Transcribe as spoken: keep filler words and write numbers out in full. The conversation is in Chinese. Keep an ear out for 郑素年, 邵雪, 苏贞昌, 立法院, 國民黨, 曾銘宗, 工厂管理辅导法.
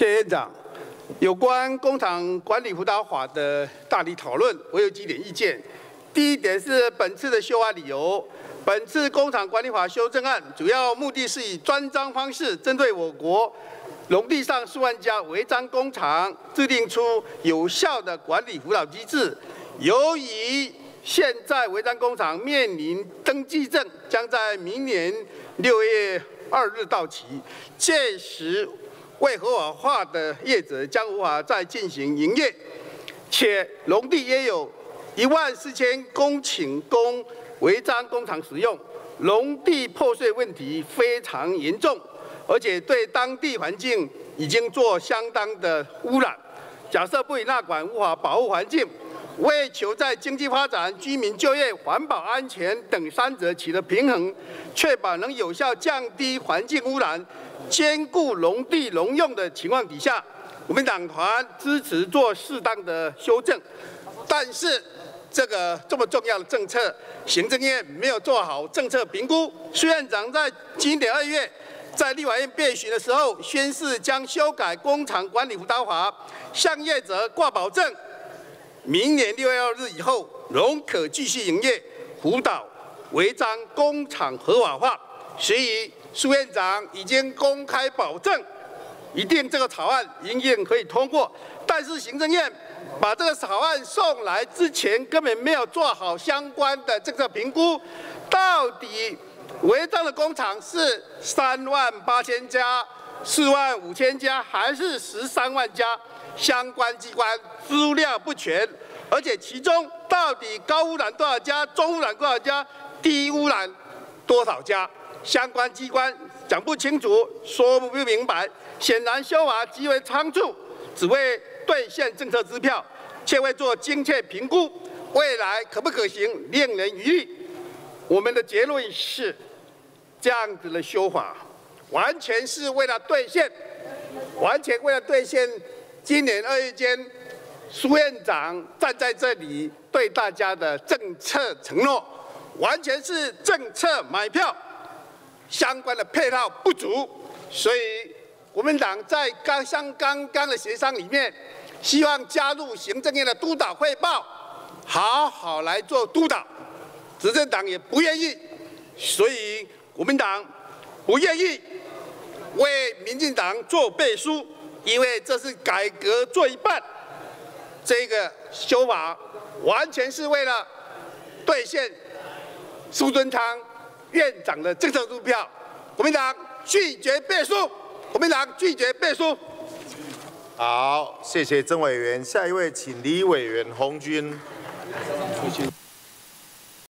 谢院长。有关工厂管理辅导法的大体讨论，我有几点意见。第一点是本次的修法理由，本次工厂管理法修正案主要目的是以专章方式，针对我国农地上数万家违章工厂，制定出有效的管理辅导机制。由于现在违章工厂面临登记证将在明年六月二日到期，届时未合法化的业者将无法再进行营业，且农地也有一万四千公顷供违章工厂使用，农地破碎问题非常严重，而且对当地环境已经做相当的污染。假设不以纳管，无法保护环境。 为求在经济发展、居民就业、环保安全等三者取得平衡，确保能有效降低环境污染、兼顾农地农用的情况底下，我们党团支持做适当的修正。但是，这个这么重要的政策，行政院没有做好政策评估。苏院长在今年二月。 在立法院辩询的时候，宣示将修改工厂管理辅导法，向业者挂保证，明年六月二日以后，仍可继续营业，辅导违章工厂合法化。所以，苏院长已经公开保证，一定这个草案一定可以通过。但是，行政院把这个草案送来之前，根本没有做好相关的政策评估，到底。 违章的工厂是三万八千家、四万五千家，还是十三万家？相关机关资料不全，而且其中到底高污染多少家、中污染多少家、低污染多少家？相关机关讲不清楚，说不明白。显然，修法极为仓促，只为兑现政策支票，却未做精确评估，未来可不可行，令人疑虑。 我们的结论是，这样子的修法完全是为了兑现，完全为了兑现今年二月间苏院长站在这里对大家的政策承诺，完全是政策买票，相关的配套不足，所以国民党在刚像刚刚的协商里面，希望加入行政院的督导汇报，好好来做督导。 执政党也不愿意，所以国民党不愿意为民进党做背书，因为这是改革做一半，这个修法完全是为了兑现苏贞昌院长的政策支票。国民党拒绝背书，国民党拒绝背书。好，谢谢曾委员，下一位请李委员洪军。